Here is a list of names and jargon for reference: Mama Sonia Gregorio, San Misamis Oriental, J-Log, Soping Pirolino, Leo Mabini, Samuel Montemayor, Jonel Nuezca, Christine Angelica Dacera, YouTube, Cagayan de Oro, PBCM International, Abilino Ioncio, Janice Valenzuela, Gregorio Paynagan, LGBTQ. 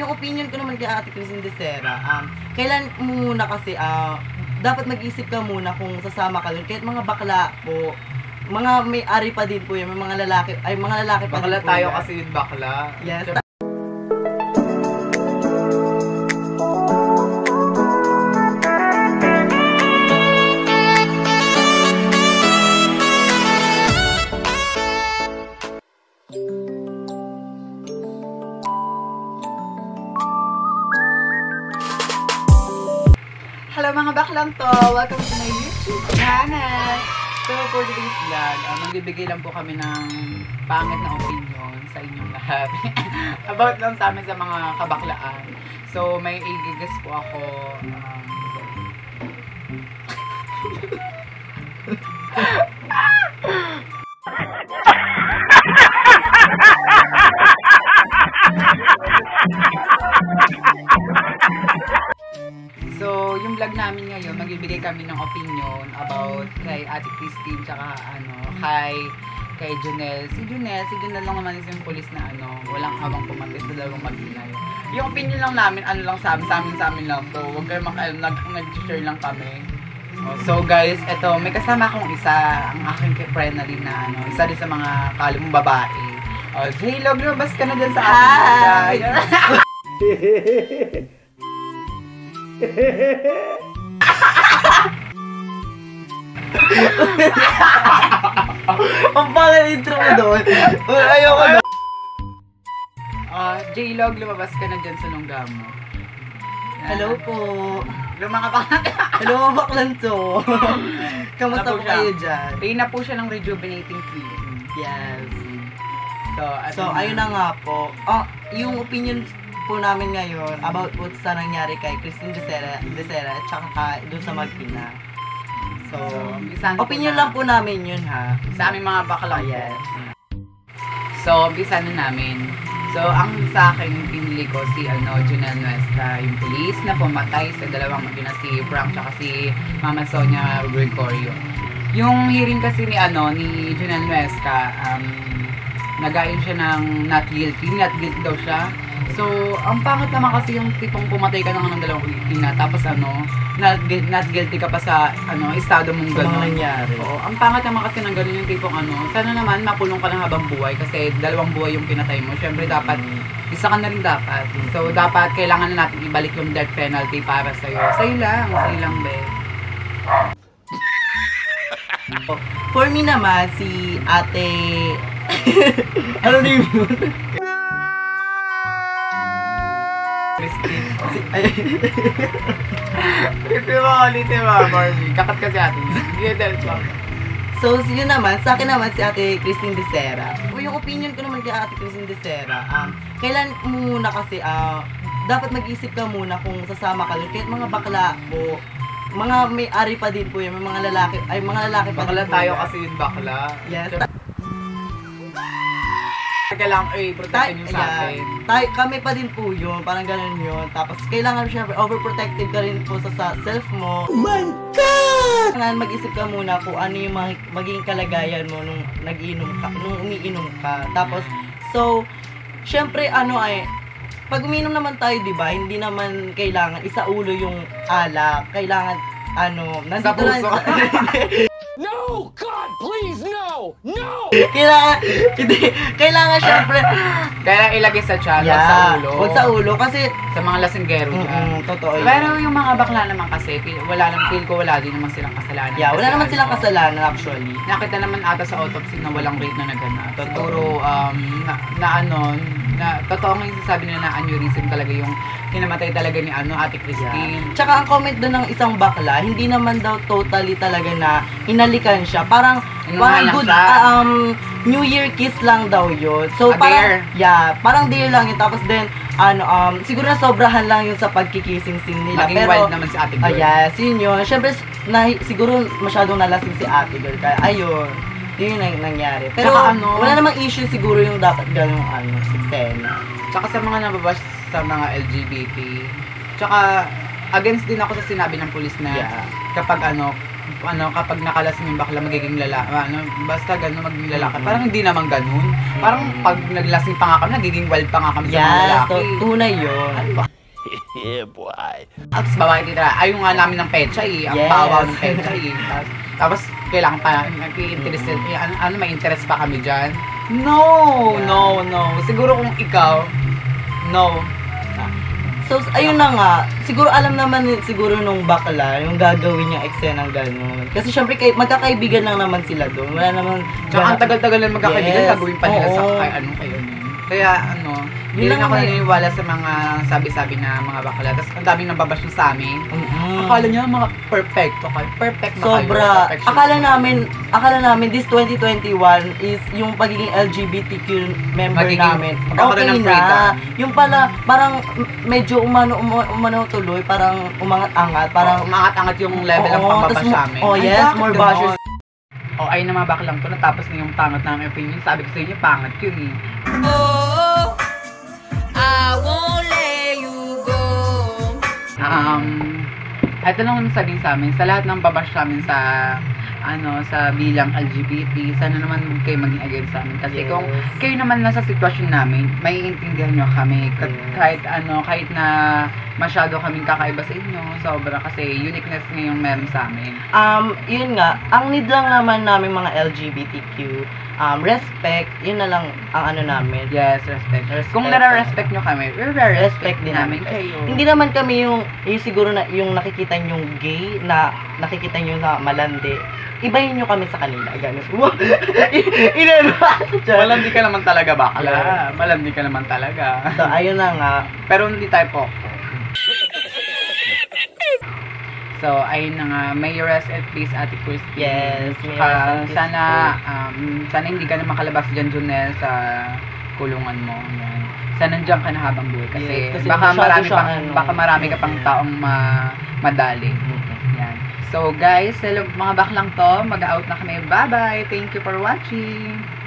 yung opinion ko naman kay Ate Christine Dacera, kailan muna kasi, dapat mag-isip ka muna kung sasama ka doon. Kahit mga bakla po, mga may-ari pa din po yun, may mga lalaki, ay mga lalaki pa bakla din po. Bakla tayo yan. Kasi yun bakla. Yes. Hello mga baklang to! Welcome to my YouTube channel! So for today's vlog, magbibigay lang po kami ng pangit na opinion sa inyong lahat about lang sa amin sa mga kabaklaan. So may i-guess po ako. So, yung vlog namin ngayon, magbibigay kami ng opinion about kay Ate Christine tsaka kay Jonel. Si Jonel lang naman is yung pulis na walang awang pumatis sa dalawang mag-inay. Yung opinion lang namin, lang sa amin lang to. Huwag kayo makalam, nag-share lang kami. So guys, eto, may kasama akong isa, ang aking friend na rin na isa din sa mga kalong babae. J-Log, lumabas ka na dyan sa akin. Hi! Ang pang-intro mo doon. Ayoko na. J-Log, lumabas ka na dyan sa lungga mo. Hello po. Hello, baklang to. Kamusta po kayo dyan? Pain na po siya ng rejuvenating cream. Yes. So, ayun na nga po. Yung opinion po namin ngayon about what's nangyari kay Christine Dacera at saka doon sa mag-ina. So opinion lang po namin yun ha. Sa aming mga bakla. Yes. So, bisan na namin. So, ang sa akin yung pinili ko si Jonel Nuezca, yung police na pumatay sa dalawang mag-ina, si Frank at si Mama Sonia Gregorio. Yung hearing kasi ni Jonel Nuezca, nagayon siya ng not guilty daw siya. So, ang pangit naman kasi yung tipong pumatay ka ng dalawang ina, tapos not guilty ka pa sa estado mong gano'n. Oo, ang pangit naman kasi ng gano'n yung tipong sana naman makulong ka na habang buhay kasi dalawang buhay yung pinatay mo. Syempre dapat, isa ka na rin dapat. So, dapat kailangan na natin ibalik yung death penalty para sa'yo. Sa'yo lang, be. For me naman, si ate... ano na yun? Christine. Barbie. Kakat kasi atin. So, yun naman. Sa akin naman, si Ate Christine Dacera. Yung opinion ko naman kay Ate Christine Dacera, kailan muna kasi, dapat mag-isip ka muna kung sasama ka doon. Kahit mga bakla po, mga may-ari pa din po yun. May mga lalaki, ay mga lalaki pa din po. Bakla tayo kasi yun, bakla. Yes. Kailangan protection yung sa atin. Kami pa din po yun, parang ganun yun. Tapos kailangan syempre overprotective ka rin po sa self mo. Oh my God! Kailangan mag-isip ka muna kung ano yung magiging kalagayan mo nung umiinom ka. Tapos, so, syempre pag uminom naman tayo, di ba, hindi naman kailangan isa ulo yung alak. Kailangan, nandito lang. No! God, please, no! No! Kailangan syempre. Kailangan ilagay sa tiyan, sa ulo. Huwag sa ulo kasi sa mga lasinggero dyan. Totoo yun. Pero yung mga bakla naman kasi, wala din naman silang kasalanan. Yeah, wala naman silang kasalanan actually. Nakita naman ata sa autopsy na walang rape na naganap. Siguro, totoo nga yung sasabi nila na aneurysm talaga yung kinamatay talaga ni Ate Christine. Yeah. Tsaka ang comment doon ng isang bakla, hindi naman daw totally talaga na inalikan siya. Parang good New Year kiss lang daw yun. So parang dare. Yeah, parang dare lang yun. Tapos then siguro na sobrahan lang yun sa pagkikissing scene nila. Maging pero wild naman si Ate Girl. Yes, yun yun. Syempre siguro masyadong nalasing si Ate Girl kaya ayun. Yun yung nangyari. Pero saka, wala namang issue siguro yung dapat ganung eksena. Tsaka sa mga nababash sa mga LGBT. Tsaka against din ako sa sinabi ng pulis na kapag ano, kapag nakalasing yung bakla magiging lalaki, ano, basta gano'n magiging lalaki. Parang hindi naman gano'n. Parang pag naglasing pa nga kami, nagiging wild pa nga kami sa mga lalaki. Yes, tunay yun. Yeah, boy. At sa babae titira, ayaw nga namin ng petsa eh. Ang bawaw ng petsa eh. Tapos kailangan pa, may interest pa kami dyan. No. Siguro kung ikaw, no. So, ayun na nga, siguro alam naman siguro nung bakla, yung gagawin niya eksenang gano'n. Kasi syempre, magkakaibigan lang naman sila doon. Wala naman... Tsaka ang tagal-tagal lang magkakaibigan, gagawin pa nila sa ano kayo. Kaya ano, yun lang ako naniniwala sa mga sabi-sabi na mga bakla. Tapos ang daming nababash niya sa amin. Akala niya mga perfecto kayo. Perfect na sobra. Kayo. Sobra. Akala namin this 2021 is yung pagiging LGBTQ member magiging, namin. Okay na. Yung pala, parang medyo umano tuloy. Parang umangat-angat. Parang umangat-angat yung level ng pambabash sa amin. Oh yes, ay, more bashers. Oh, ay na mga baklang ko, natapos na yung tangat namin opinion. Sabi ko sa inyo, pangat yun eh. Oh, I won't let you go. Ito lang naman sabihin sa amin, sa lahat ng babash namin sa, ano, sa bilang LGBT, sana naman huwag kayo maging against sa amin. Kasi kung kayo naman nasa sitwasyon namin, maiintindihan nyo kami. Kahit na masyado kaming kakaiba sa inyo, sobra kasi uniqueness ngayong meron sa amin. Yun nga, ang need lang naman namin mga LGBTQ, respect, yun na lang ang ano namin. Yes, respect. Kung nara-respect nyo kami, respect din namin kayo. Hindi naman kami yung siguro na, yung nakikita nyo gay, na nakikita nyo na malandi. Ibahin nyo kami sa kanila. Ganun. Malandi ka naman talaga, bakla. Yes. Malandi ka naman talaga. So, ayun na nga. Pero hindi tayo po. So, ayun na nga, may rest at peace, Ate Christine. Yes, may rest at sana hindi ka na makalabas dyan, Jonel, sa kulungan mo. Yan. Sana nandiyan ka na habang buhay. Kasi, yes, kasi baka marami ka pang taong madali. Yan. So, guys, hello, mga baklang to, mag-out na kami. Bye-bye! Thank you for watching!